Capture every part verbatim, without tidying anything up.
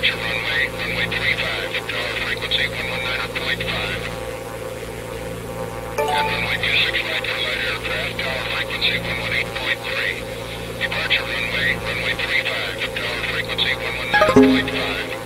departure runway, runway three five, tower frequency one nineteen point five. And runway two six right for light aircraft, tower frequency one eighteen point three. Departure runway, runway three five, tower frequency one nineteen point five.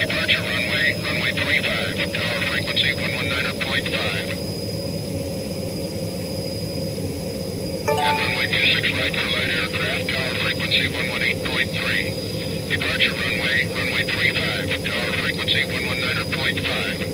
Departure runway, runway three five, tower frequency one one nine point five. And runway two six right for light aircraft, tower frequency one one eight point three. Departure runway, runway three five, tower frequency one one nine point five.